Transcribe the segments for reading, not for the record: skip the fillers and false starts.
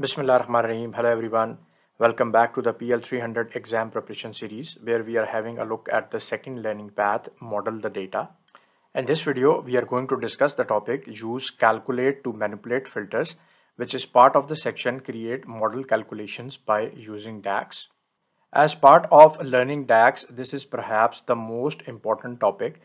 Bismillahirrahmanirrahim. Hello everyone, welcome back to the PL300 exam preparation series, where we are having a look at the second learning path, model the data. In this video we are going to discuss the topic use calculate to manipulate filters, which is part of the section create model calculations by using DAX. As part of learning DAX, this is perhaps the most important topic,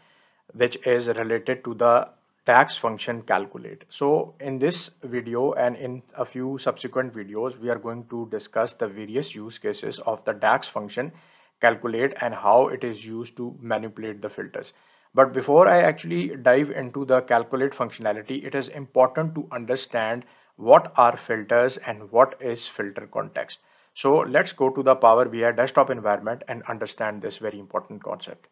which is related to the DAX function calculate. So in this video and in a few subsequent videos, we are going to discuss the various use cases of the DAX function calculate and how it is used to manipulate the filters. But before I actually dive into the calculate functionality, it is important to understand what are filters and what is filter context. So let's go to the Power BI desktop environment and understand this very important concept.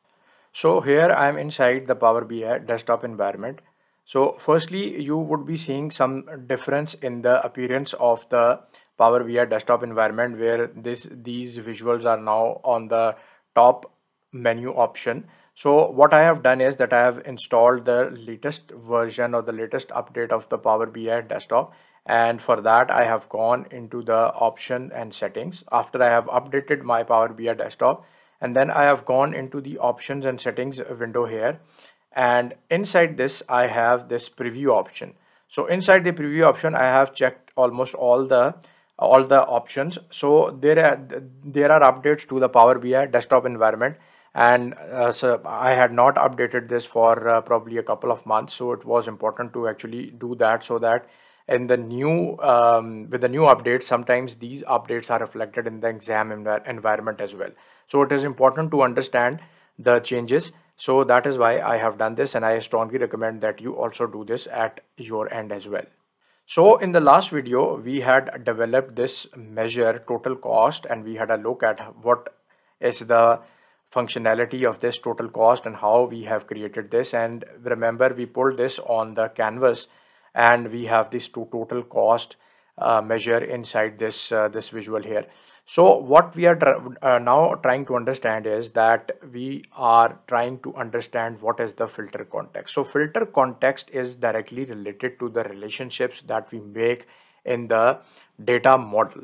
So here I am inside the Power BI desktop environment. So firstly, you would be seeing some difference in the appearance of the Power BI desktop environment, where these visuals are now on the top menu option. So what I have done is that I have installed the latest version or the latest update of the Power BI desktop, and for that I have gone into the option and settings. After I have updated my Power BI desktop, and then I have gone into the options and settings window here, and inside this I have this preview option. So inside the preview option I have checked almost all the options. So there are updates to the Power BI desktop environment, and so I had not updated this for probably a couple of months, so it was important to actually do that, so that in the new with the new update, sometimes these updates are reflected in the exam environment as well. So it is important to understand the changes. So that is why I have done this, and I strongly recommend that you also do this at your end as well. So in the last video, we had developed this measure total cost, and we had a look at what is the functionality of this total cost and how we have created this. And remember, we pulled this on the canvas, and we have this total cost measure inside this visual here. So what we are now trying to understand is that we are trying to understand what is the filter context. So filter context is directly related to the relationships that we make in the data model.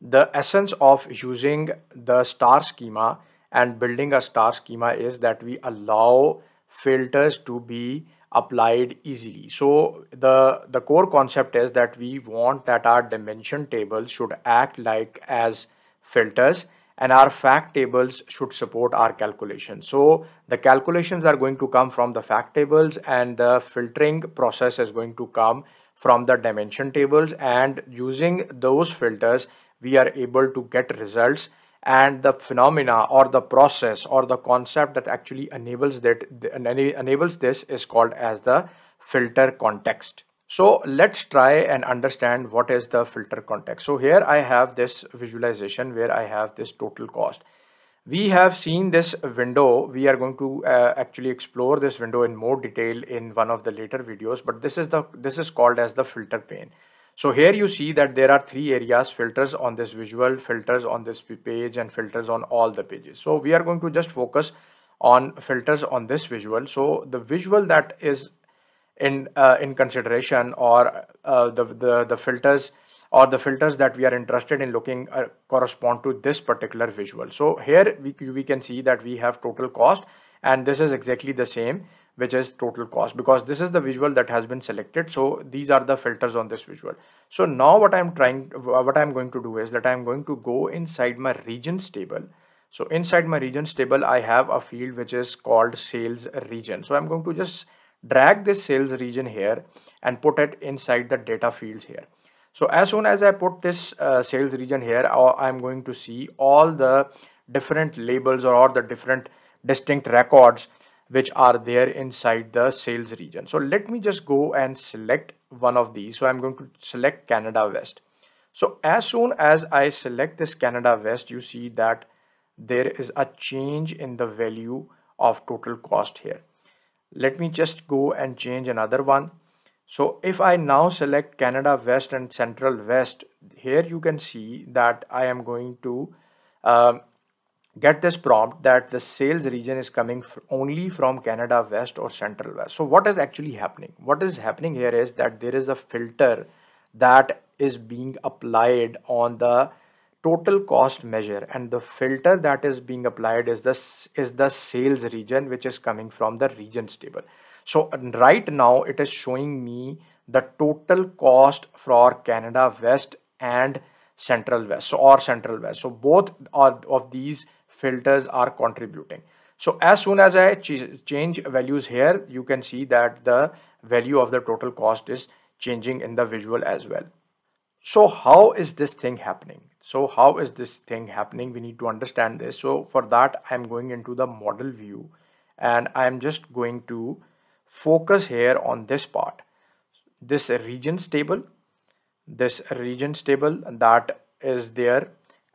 The essence of using the star schema and building a star schema is that we allow filters to be applied easily. So the core concept is that we want that our dimension tables should act like as filters, and our fact tables should support our calculations. So the calculations are going to come from the fact tables, and the filtering process is going to come from the dimension tables, and using those filters we are able to get results and the phenomena or the process or the concept that actually enables this is called as the filter context. So let's try and understand what is the filter context. So here I have this visualization where I have this total cost. We have seen this window. We are going to actually explore this window in more detail in one of the later videos, but this is called as the filter pane. So here you see that there are three areas: filters on this visual, filters on this page, and filters on all the pages. So we are going to just focus on filters on this visual. So the visual that is in consideration, or the filters or the filters that we are interested in looking correspond to this particular visual. So here we can see that we have total cost, and this is exactly the same, which is total cost, because this is the visual that has been selected. So these are the filters on this visual. So now what I'm going to do is that I'm going to go inside my regions table. So inside my regions table I have a field which is called sales region. So I'm going to just drag this sales region here and put it inside the data fields here. So as soon as I put this sales region here, I'm going to see all the different labels or all the different distinct records which are there inside the sales region. So let me just go and select one of these. So I'm going to select Canada West. So as soon as I select this Canada West, you see that there is a change in the value of total cost here. Let me just go and change another one. So if I now select Canada West and Central West, here you can see that I am going to get this prompt that the sales region is coming only from Canada West or Central West. So what is actually happening? What is happening here is that there is a filter that is being applied on the total cost measure, and the filter that is being applied is the sales region, which is coming from the regions table. So right now it is showing me the total cost for Canada West and Central West, so both of these filters are contributing. So as soon as I change values here, you can see that the value of the total cost is changing in the visual as well. So how is this thing happening? We need to understand this. So for that, I'm going into the model view and I'm just going to focus here on this part, this regions table that is there.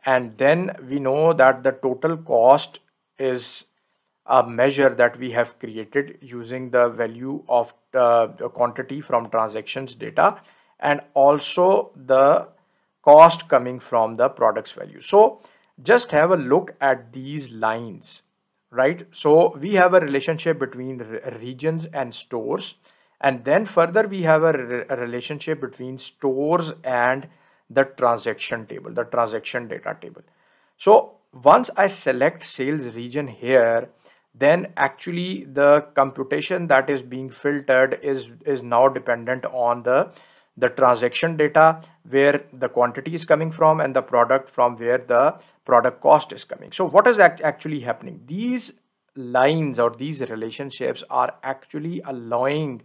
And then we know that the total cost is a measure that we have created using the value of the quantity from transactions data, and also the cost coming from the products value. So just have a look at these lines, right? So we have a relationship between regions and stores, and then further we have a relationship between stores and the transaction table, the transaction data table. So once I select sales region here, then actually the computation that is being filtered is now dependent on the transaction data, where the quantity is coming from, and the product, from where the product cost is coming. So what is actually happening? These lines or these relationships are actually allowing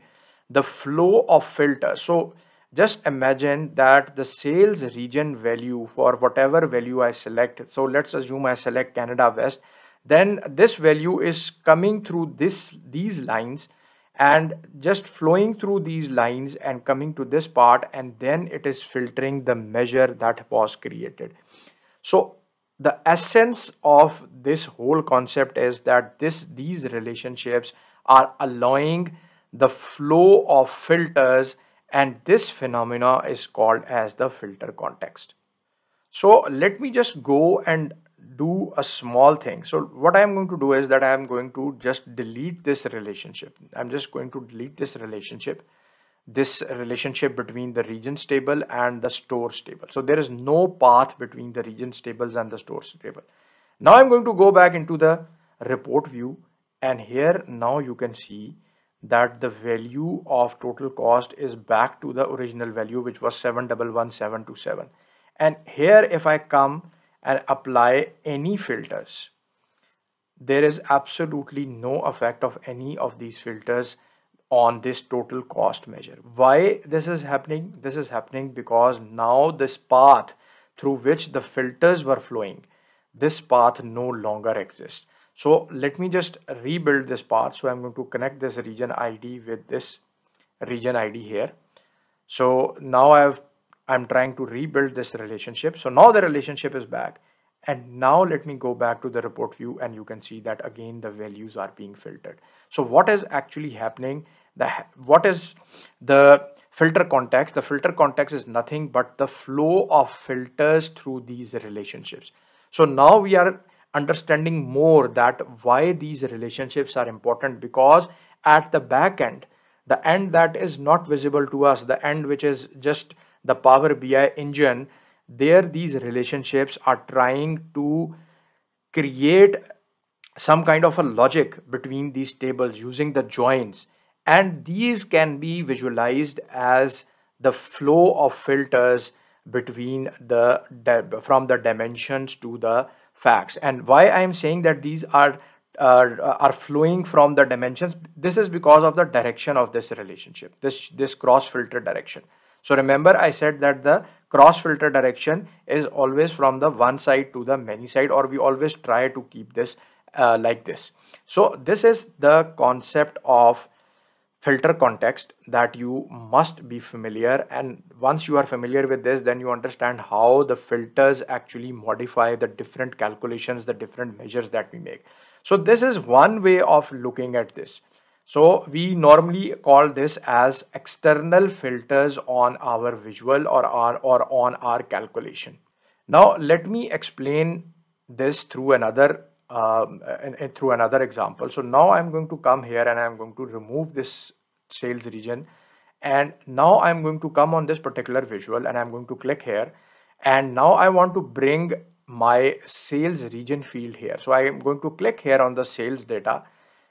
the flow of filter. So just imagine that the sales region value, for whatever value I select, so let's assume I select Canada West, then this value is coming through these lines and just flowing through these lines and coming to this part, and then it is filtering the measure that was created. So the essence of this whole concept is that these relationships are allowing the flow of filters, and this phenomena is called as the filter context. So let me just go and do a small thing. So what I am going to do is that I am going to just delete this relationship. I'm just going to delete this relationship between the regions table and the stores table. So there is no path between the regions tables and the stores table. Now I'm going to go back into the report view, and here now you can see that the value of total cost is back to the original value, which was 7,11727. And here if I come and apply any filters, there is absolutely no effect of any of these filters on this total cost measure. Why this is happening? This is happening because now this path through which the filters were flowing, this path no longer exists. So let me just rebuild this path. So I'm going to connect this region ID with this region ID here. So now I'm trying to rebuild this relationship. So now the relationship is back, and now let me go back to the report view, and you can see that again the values are being filtered. So what is actually happening? What is the filter context? The filter context is nothing but the flow of filters through these relationships. So now we are understanding more that why these relationships are important, because at the back end, the end that is not visible to us, the end which is just the Power BI engine, there these relationships are trying to create some kind of a logic between these tables using the joins, and these can be visualized as the flow of filters between from the dimensions to the facts. And why I am saying that these are flowing from the dimensions, this is because of the direction of this relationship, this cross filter direction. So remember I said that the cross filter direction is always from the one side to the many side, or we always try to keep this like this. So this is the concept of filter context that you must be familiar, and once you are familiar with this, then you understand how the filters actually modify the different calculations, the different measures that we make. So this is one way of looking at this. So we normally call this as external filters on our visual or on our calculation. Now let me explain this through another example. So now I'm going to come here and I'm going to remove this sales region And now I'm going to come on this particular visual and I'm going to click here. And now I want to bring my sales region field here. So I am going to click here on the sales data,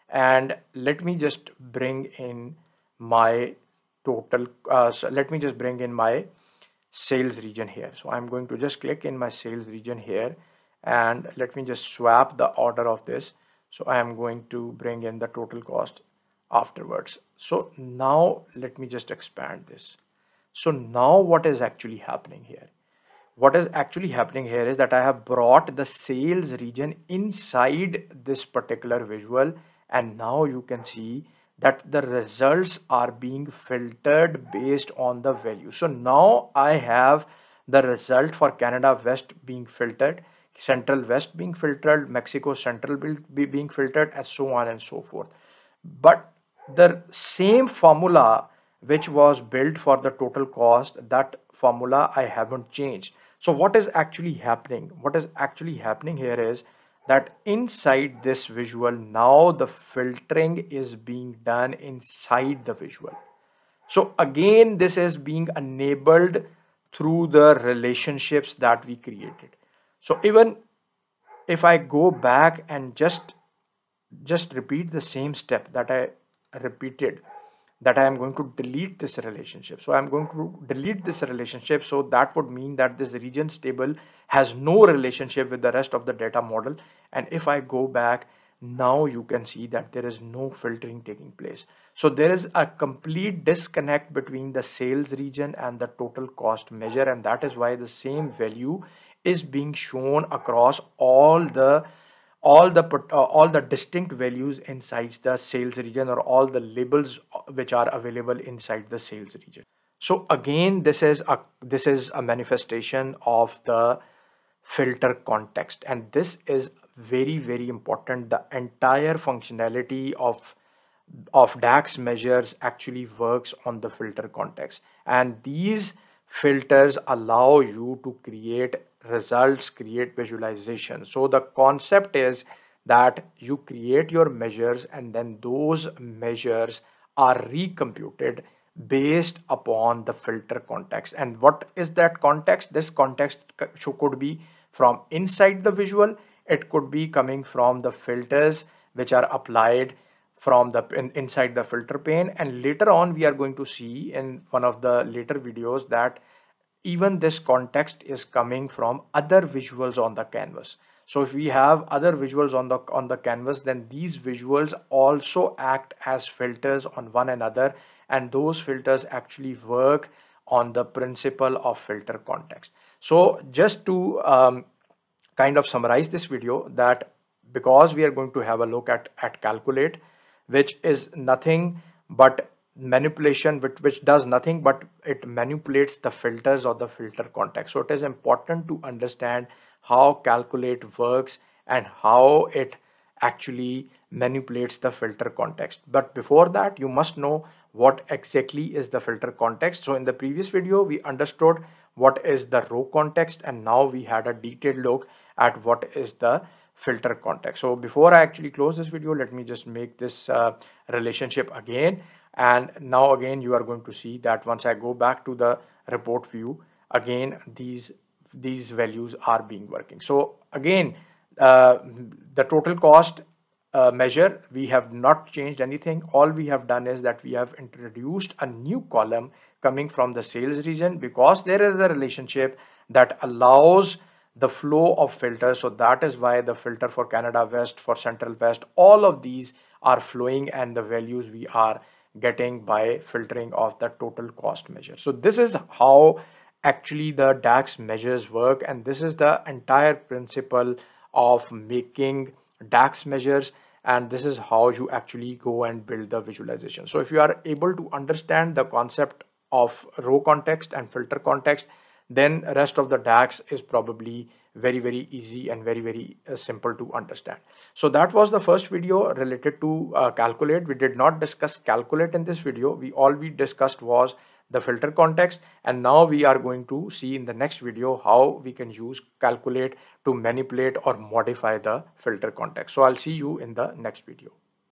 and let me just bring in my total, let me just bring in my sales region here. So I'm going to just click in my sales region here, and let me just swap the order of this. So I am going to bring in the total cost afterwards. So now let me just expand this. So now what is actually happening here? What is actually happening here is that I have brought the sales region inside this particular visual, and now you can see that the results are being filtered based on the value. So now I have the result for Canada West being filtered, Central West being filtered, Mexico Central being filtered, and so on and so forth. But the same formula which was built for the total cost, that formula I haven't changed. So what is actually happening? What is actually happening here is that inside this visual, now the filtering is being done inside the visual. So again, this is being enabled through the relationships that we created. So even if I go back and just repeat the same step that I repeated, that I am going to delete this relationship. So I'm going to delete this relationship. So that would mean that this regions table has no relationship with the rest of the data model. And if I go back, now you can see that there is no filtering taking place. So there is a complete disconnect between the sales region and the total cost measure. And that is why the same value is being shown across all the distinct values inside the sales region, or all the labels which are available inside the sales region. So again, this is a manifestation of the filter context, and this is very, very important. The entire functionality of DAX measures actually works on the filter context, and these filters allow you to create results, create visualization. So the concept is that you create your measures, and then those measures are recomputed based upon the filter context. And what is that context? This context could be from inside the visual, it could be coming from the filters which are applied from the inside the filter pane. And later on, we are going to see in one of the later videos that even this context is coming from other visuals on the canvas. So if we have other visuals on the canvas, then these visuals also act as filters on one another, and those filters actually work on the principle of filter context. So just to kind of summarize this video, that because we are going to have a look at CALCULATE, which is nothing but manipulation, which does nothing but it manipulates the filters or the filter context. So it is important to understand how CALCULATE works and how it actually manipulates the filter context. But before that, you must know what exactly is the filter context. So in the previous video, we understood what is the row context, and now we had a detailed look at what is the filter context. So before I actually close this video, let me just make this relationship again. And now again, you are going to see that once I go back to the report view, again, these values are being working. So again, the total cost measure, we have not changed anything. All we have done is that we have introduced a new column coming from the sales region, because there is a relationship that allows the flow of filters. So that is why the filter for Canada West, for Central West, all of these are flowing, and the values we are getting by filtering of the total cost measure. So this is how actually the DAX measures work, and this is the entire principle of making DAX measures, and this is how you actually go and build the visualization. So if you are able to understand the concept of row context and filter context, then rest of the DAX is probably very, very easy and very, very simple to understand. So that was the first video related to CALCULATE. We did not discuss CALCULATE in this video. All we discussed was the filter context, and now we are going to see in the next video how we can use CALCULATE to manipulate or modify the filter context. So I'll see you in the next video.